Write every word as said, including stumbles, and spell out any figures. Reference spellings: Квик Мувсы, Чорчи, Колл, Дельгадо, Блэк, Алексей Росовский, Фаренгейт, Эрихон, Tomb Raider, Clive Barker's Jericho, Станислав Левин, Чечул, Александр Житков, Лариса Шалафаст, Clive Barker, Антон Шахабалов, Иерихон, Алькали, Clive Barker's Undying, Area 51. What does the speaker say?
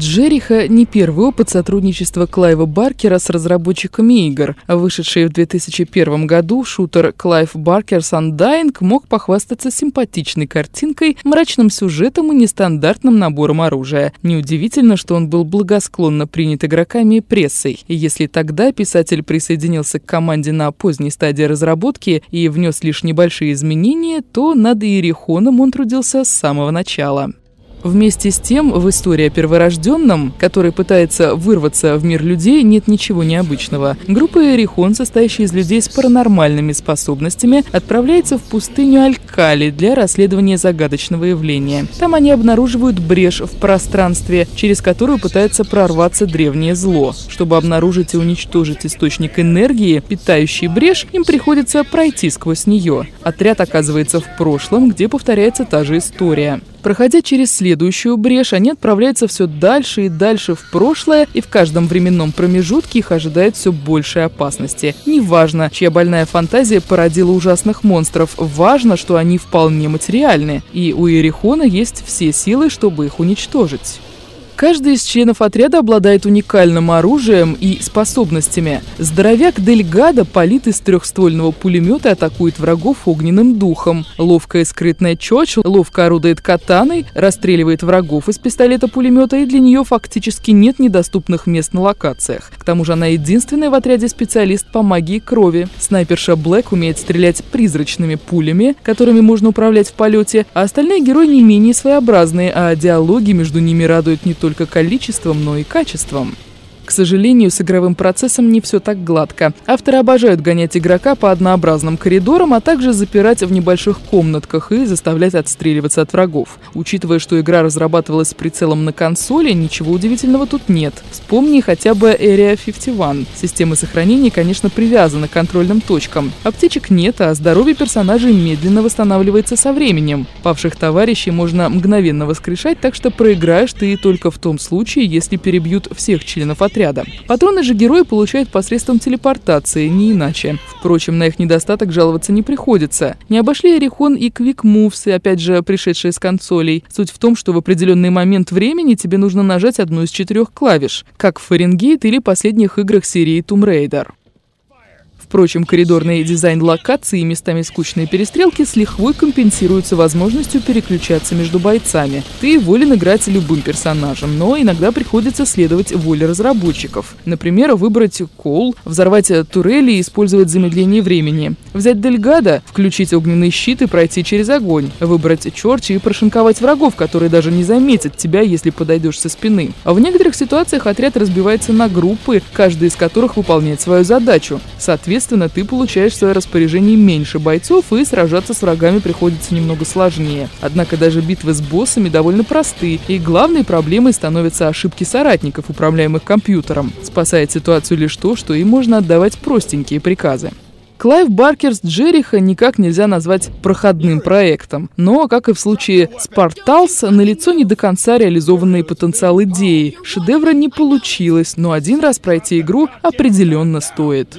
Джерихо – не первый опыт сотрудничества Клайва Баркера с разработчиками игр. Вышедший в две тысячи первом году шутер Clive Barker's Undying мог похвастаться симпатичной картинкой, мрачным сюжетом и нестандартным набором оружия. Неудивительно, что он был благосклонно принят игроками и прессой. Если тогда писатель присоединился к команде на поздней стадии разработки и внес лишь небольшие изменения, то над Иерихоном он трудился с самого начала. Вместе с тем, в истории о перворожденном, который пытается вырваться в мир людей, нет ничего необычного. Группа Эрихон, состоящая из людей с паранормальными способностями, отправляется в пустыню Алькали для расследования загадочного явления. Там они обнаруживают брешь в пространстве, через которую пытается прорваться древнее зло. Чтобы обнаружить и уничтожить источник энергии, питающий брешь, им приходится пройти сквозь нее. Отряд оказывается в прошлом, где повторяется та же история. Проходя через следующую брешь, они отправляются все дальше и дальше в прошлое, и в каждом временном промежутке их ожидает все большей опасности. Неважно, чья больная фантазия породила ужасных монстров, важно, что они вполне материальны, и у Иерихона есть все силы, чтобы их уничтожить. Каждый из членов отряда обладает уникальным оружием и способностями. Здоровяк Дельгадо палит из трехствольного пулемета и атакует врагов огненным духом. Ловкая и скрытная Чечул ловко орудует катаной, расстреливает врагов из пистолета-пулемета, и для нее фактически нет недоступных мест на локациях. К тому же она единственная в отряде специалист по магии крови. Снайперша Блэк умеет стрелять призрачными пулями, которыми можно управлять в полете, а остальные герои не менее своеобразные, а диалоги между ними радуют не только только количеством, но и качеством. К сожалению, с игровым процессом не все так гладко. Авторы обожают гонять игрока по однообразным коридорам, а также запирать в небольших комнатках и заставлять отстреливаться от врагов. Учитывая, что игра разрабатывалась с прицелом на консоли, ничего удивительного тут нет. Вспомни хотя бы Area пятьдесят один. Система сохранения, конечно, привязана к контрольным точкам. Аптечек нет, а здоровье персонажей медленно восстанавливается со временем. Павших товарищей можно мгновенно воскрешать, так что проиграешь ты только в том случае, если перебьют всех членов отряда. Ряда. Патроны же герои получают посредством телепортации, не иначе. Впрочем, на их недостаток жаловаться не приходится. Не обошли Эрихон и Квик Мувсы, опять же, пришедшие с консолей. Суть в том, что в определенный момент времени тебе нужно нажать одну из четырех клавиш, как в Фаренгейт или последних играх серии Tomb Raider. Впрочем, коридорный дизайн локаций и местами скучные перестрелки с лихвой компенсируются возможностью переключаться между бойцами. Ты волен играть любым персонажем, но иногда приходится следовать воле разработчиков. Например, выбрать Колл, взорвать турели и использовать замедление времени. Взять Дельгадо, включить огненный щит и пройти через огонь. Выбрать Чорчи и прошинковать врагов, которые даже не заметят тебя, если подойдешь со спины. А в некоторых ситуациях отряд разбивается на группы, каждая из которых выполняет свою задачу. Соответственно, Соответственно, ты получаешь в свое распоряжение меньше бойцов, и сражаться с врагами приходится немного сложнее. Однако даже битвы с боссами довольно просты, и главной проблемой становятся ошибки соратников, управляемых компьютером. Спасает ситуацию лишь то, что им можно отдавать простенькие приказы. Clive Barker's Jericho никак нельзя назвать проходным проектом, но, как и в случае с Портальс, налицо не до конца реализованный потенциал идеи. Шедевра не получилось, но один раз пройти игру определенно стоит.